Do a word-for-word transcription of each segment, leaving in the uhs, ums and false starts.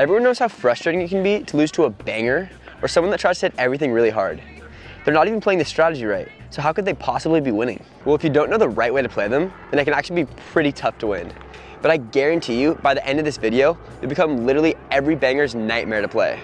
Everyone knows how frustrating it can be to lose to a banger or someone that tries to hit everything really hard. They're not even playing the strategy right, so how could they possibly be winning? Well, if you don't know the right way to play them, then it can actually be pretty tough to win. But I guarantee you, by the end of this video, it'll become literally every banger's nightmare to play.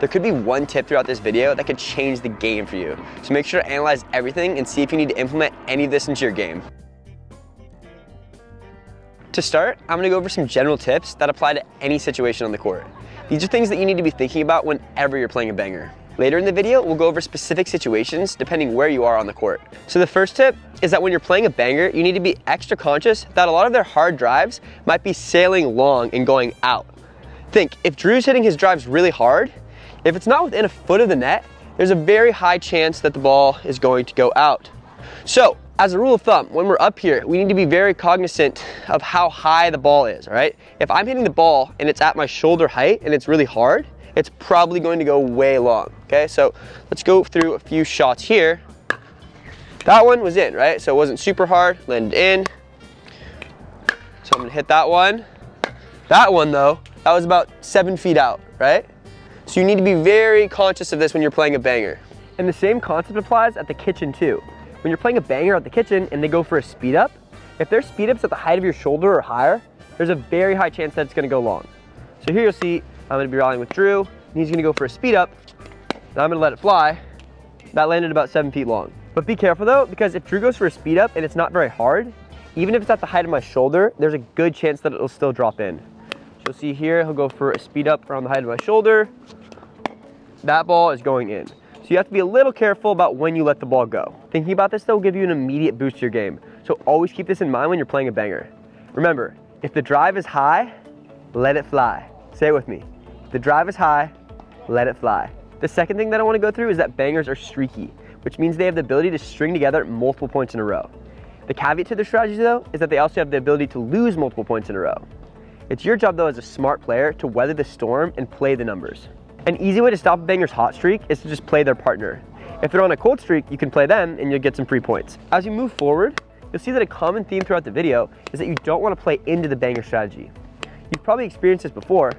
There could be one tip throughout this video that could change the game for you, so make sure to analyze everything and see if you need to implement any of this into your game. To start, I'm gonna go over some general tips that apply to any situation on the court. These are things that you need to be thinking about whenever you're playing a banger. Later in the video, we'll go over specific situations depending where you are on the court. So the first tip is that when you're playing a banger, you need to be extra conscious that a lot of their hard drives might be sailing long and going out. Think, if Drew's hitting his drives really hard, if it's not within a foot of the net, there's a very high chance that the ball is going to go out. So, as a rule of thumb, when we're up here, we need to be very cognizant of how high the ball is, all right? If I'm hitting the ball and it's at my shoulder height and it's really hard, it's probably going to go way long, okay? So let's go through a few shots here. That one was in, right? So it wasn't super hard, landed in. So I'm gonna hit that one. That one though, that was about seven feet out, right? So you need to be very conscious of this when you're playing a banger. And the same concept applies at the kitchen too. When you're playing a banger at the kitchen and they go for a speed up, if their speed up's at the height of your shoulder or higher, there's a very high chance that it's gonna go long. So here you'll see, I'm gonna be rallying with Drew, and he's gonna go for a speed up, and I'm gonna let it fly. That landed about seven feet long. But be careful though, because if Drew goes for a speed up and it's not very hard, even if it's at the height of my shoulder, there's a good chance that it'll still drop in. So you'll see here, he'll go for a speed up around the height of my shoulder. That ball is going in. So you have to be a little careful about when you let the ball go. Thinking about this though will give you an immediate boost to your game. So always keep this in mind when you're playing a banger. Remember, if the drive is high, let it fly. Say it with me. The drive is high, let it fly. The second thing that I want to go through is that bangers are streaky, which means they have the ability to string together multiple points in a row. The caveat to their strategy though is that they also have the ability to lose multiple points in a row. It's your job though as a smart player to weather the storm and play the numbers. An easy way to stop a banger's hot streak is to just play their partner. If they're on a cold streak, you can play them and you'll get some free points. As you move forward, you'll see that a common theme throughout the video is that you don't want to play into the banger strategy. You've probably experienced this before,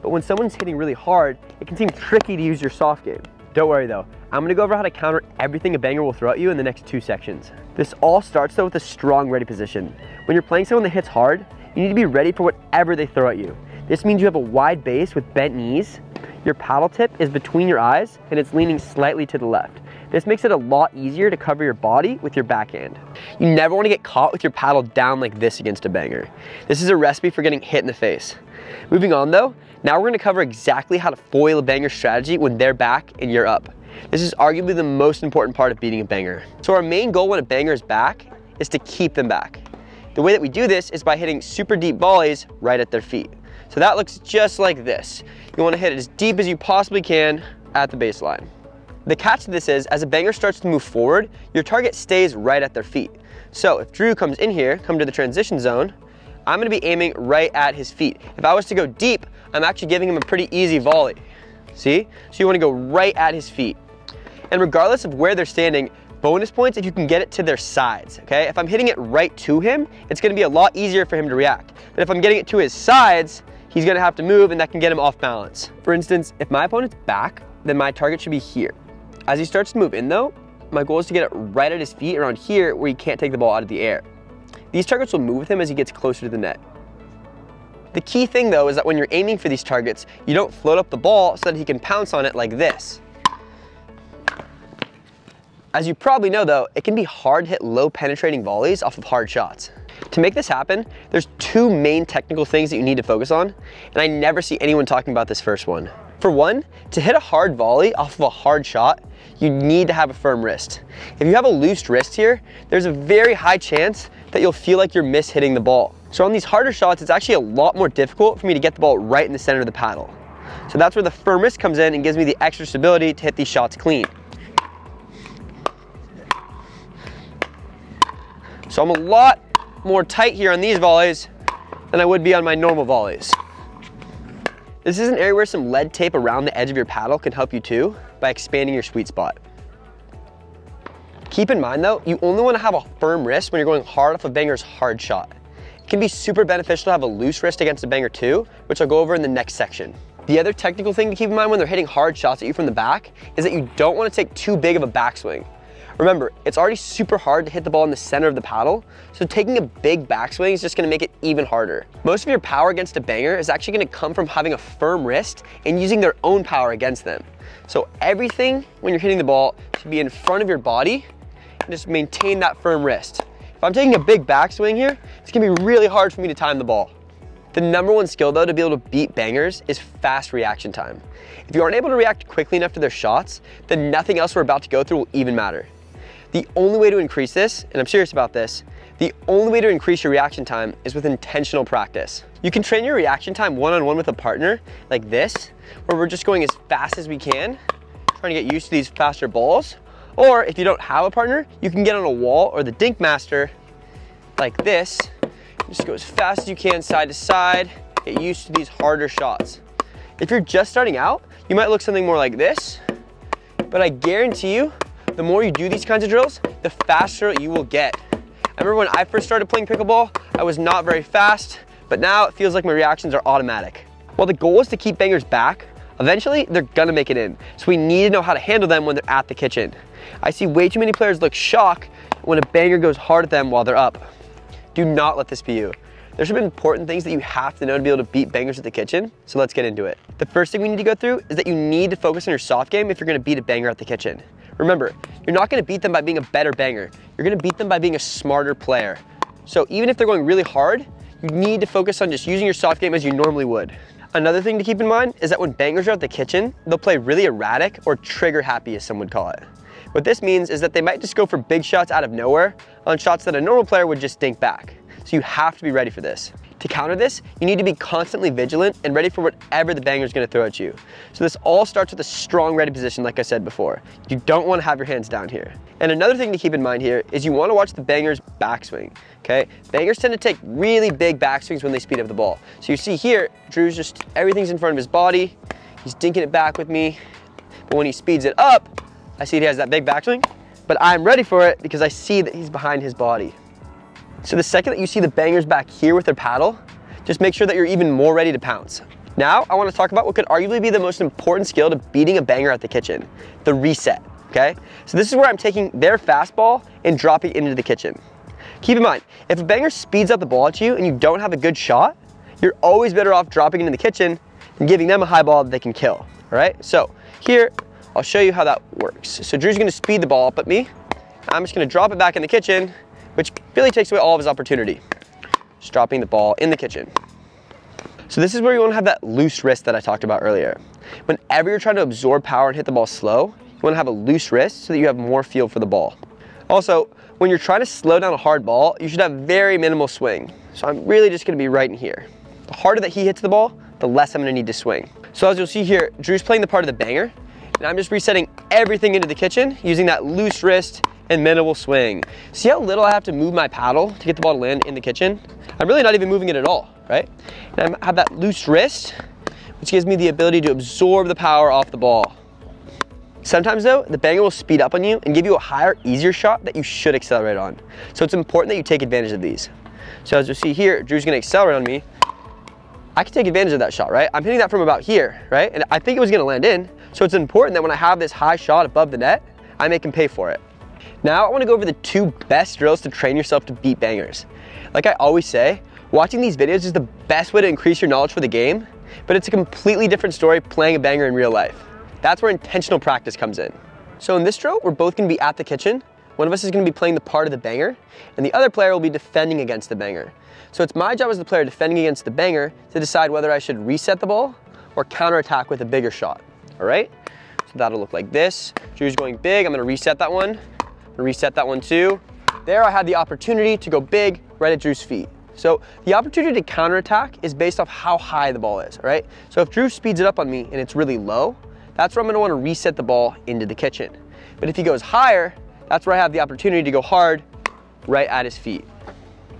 but when someone's hitting really hard, it can seem tricky to use your soft game. Don't worry though, I'm gonna go over how to counter everything a banger will throw at you in the next two sections. This all starts though with a strong ready position. When you're playing someone that hits hard, you need to be ready for whatever they throw at you. This means you have a wide base with bent knees, your paddle tip is between your eyes, and it's leaning slightly to the left. This makes it a lot easier to cover your body with your backhand. You never wanna get caught with your paddle down like this against a banger. This is a recipe for getting hit in the face. Moving on though, now we're gonna cover exactly how to foil a banger strategy when they're back and you're up. This is arguably the most important part of beating a banger. So our main goal when a banger is back is to keep them back. The way that we do this is by hitting super deep volleys right at their feet. So that looks just like this. You wanna hit it as deep as you possibly can at the baseline. The catch to this is, as a banger starts to move forward, your target stays right at their feet. So if Drew comes in here, come to the transition zone, I'm gonna be aiming right at his feet. If I was to go deep, I'm actually giving him a pretty easy volley. See? So you wanna go right at his feet. And regardless of where they're standing, bonus points if you can get it to their sides, okay? If I'm hitting it right to him, it's gonna be a lot easier for him to react. But if I'm getting it to his sides, he's gonna have to move and that can get him off balance. For instance, if my opponent's back, then my target should be here. As he starts to move in though, my goal is to get it right at his feet around here where he can't take the ball out of the air. These targets will move with him as he gets closer to the net. The key thing though is that when you're aiming for these targets, you don't float up the ball so that he can pounce on it like this. As you probably know though, it can be hard to hit low penetrating volleys off of hard shots. To make this happen, there's two main technical things that you need to focus on, and I never see anyone talking about this first one. For one, to hit a hard volley off of a hard shot, you need to have a firm wrist. If you have a loose wrist here, there's a very high chance that you'll feel like you're mishitting the ball. So on these harder shots, it's actually a lot more difficult for me to get the ball right in the center of the paddle. So that's where the firm wrist comes in and gives me the extra stability to hit these shots clean. So I'm a lot more tight here on these volleys than I would be on my normal volleys. This is an area where some lead tape around the edge of your paddle can help you too by expanding your sweet spot. Keep in mind though, you only want to have a firm wrist when you're going hard off a banger's hard shot. It can be super beneficial to have a loose wrist against a banger too, which I'll go over in the next section. The other technical thing to keep in mind when they're hitting hard shots at you from the back is that you don't want to take too big of a backswing. Remember, it's already super hard to hit the ball in the center of the paddle, so taking a big backswing is just going to make it even harder. Most of your power against a banger is actually going to come from having a firm wrist and using their own power against them. So everything when you're hitting the ball should be in front of your body and just maintain that firm wrist. If I'm taking a big backswing here, it's going to be really hard for me to time the ball. The number one skill though to be able to beat bangers is fast reaction time. If you aren't able to react quickly enough to their shots, then nothing else we're about to go through will even matter. The only way to increase this, and I'm serious about this, the only way to increase your reaction time is with intentional practice. You can train your reaction time one-on-one with a partner like this, where we're just going as fast as we can, trying to get used to these faster balls. Or if you don't have a partner, you can get on a wall or the Dink Master like this. Just go as fast as you can side to side, get used to these harder shots. If you're just starting out, you might look something more like this, but I guarantee you, the more you do these kinds of drills, the faster you will get. I remember when I first started playing pickleball, I was not very fast, but now it feels like my reactions are automatic. While the goal is to keep bangers back, eventually they're gonna make it in, so we need to know how to handle them when they're at the kitchen. I see way too many players look shocked when a banger goes hard at them while they're up. Do not let this be you. There's some important things that you have to know to be able to beat bangers at the kitchen, so let's get into it. The first thing we need to go through is that you need to focus on your soft game if you're gonna beat a banger at the kitchen. Remember, you're not gonna beat them by being a better banger. You're gonna beat them by being a smarter player. So even if they're going really hard, you need to focus on just using your soft game as you normally would. Another thing to keep in mind is that when bangers are at the kitchen, they'll play really erratic or trigger happy, as some would call it. What this means is that they might just go for big shots out of nowhere on shots that a normal player would just dink back. So you have to be ready for this. To counter this, you need to be constantly vigilant and ready for whatever the banger is going to throw at you. So this all starts with a strong ready position, like I said before. You don't want to have your hands down here. And another thing to keep in mind here is you want to watch the banger's backswing, okay? Bangers tend to take really big backswings when they speed up the ball. So you see here, Drew's just, everything's in front of his body. He's dinking it back with me. But when he speeds it up, I see he has that big backswing, but I'm ready for it because I see that he's behind his body. So the second that you see the bangers back here with their paddle, just make sure that you're even more ready to pounce. Now, I want to talk about what could arguably be the most important skill to beating a banger at the kitchen, the reset, okay? So this is where I'm taking their fastball and dropping it into the kitchen. Keep in mind, if a banger speeds up the ball at you and you don't have a good shot, you're always better off dropping it in the kitchen and giving them a high ball that they can kill, all right? So here, I'll show you how that works. So Drew's going to speed the ball up at me. I'm just going to drop it back in the kitchen, which really takes away all of his opportunity. Just dropping the ball in the kitchen. So this is where you want to have that loose wrist that I talked about earlier. Whenever you're trying to absorb power and hit the ball slow, you want to have a loose wrist so that you have more feel for the ball. Also, when you're trying to slow down a hard ball, you should have very minimal swing. So I'm really just going to be right in here. The harder that he hits the ball, the less I'm going to need to swing. So as you'll see here, Drew's playing the part of the banger, and I'm just resetting everything into the kitchen using that loose wrist and minimal swing. See how little I have to move my paddle to get the ball to land in the kitchen? I'm really not even moving it at all, right? And I have that loose wrist, which gives me the ability to absorb the power off the ball. Sometimes though, the banger will speed up on you and give you a higher, easier shot that you should accelerate on. So it's important that you take advantage of these. So as you see here, Drew's gonna accelerate on me. I can take advantage of that shot, right? I'm hitting that from about here, right? And I think it was gonna land in. So it's important that when I have this high shot above the net, I make him pay for it. Now I want to go over the two best drills to train yourself to beat bangers. Like I always say, watching these videos is the best way to increase your knowledge for the game, but it's a completely different story playing a banger in real life. That's where intentional practice comes in. So in this drill, we're both going to be at the kitchen. One of us is going to be playing the part of the banger, and the other player will be defending against the banger. So it's my job as the player defending against the banger to decide whether I should reset the ball or counterattack with a bigger shot. All right, so that'll look like this. Drew's going big, I'm gonna reset that one. Reset that one too. There I had the opportunity to go big right at Drew's feet. So the opportunity to counterattack is based off how high the ball is, right? So if Drew speeds it up on me and it's really low, that's where I'm gonna wanna reset the ball into the kitchen. But if he goes higher, that's where I have the opportunity to go hard right at his feet.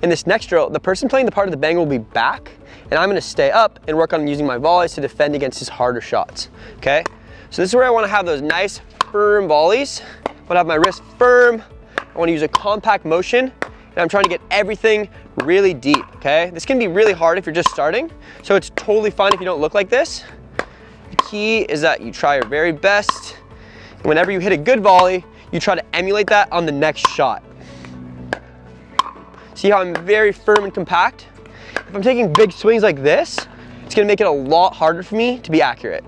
In this next drill, the person playing the part of the banger will be back, and I'm gonna stay up and work on using my volleys to defend against his harder shots, okay? So this is where I wanna have those nice, firm volleys. I wanna have my wrist firm. I wanna use a compact motion, and I'm trying to get everything really deep, okay? This can be really hard if you're just starting, so it's totally fine if you don't look like this. key is that you try your very best. And whenever you hit a good volley, you try to emulate that on the next shot. See how I'm very firm and compact? If I'm taking big swings like this, it's gonna make it a lot harder for me to be accurate.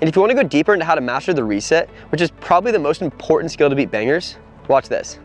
And if you wanna go deeper into how to master the reset, which is probably the most important skill to beat bangers, watch this.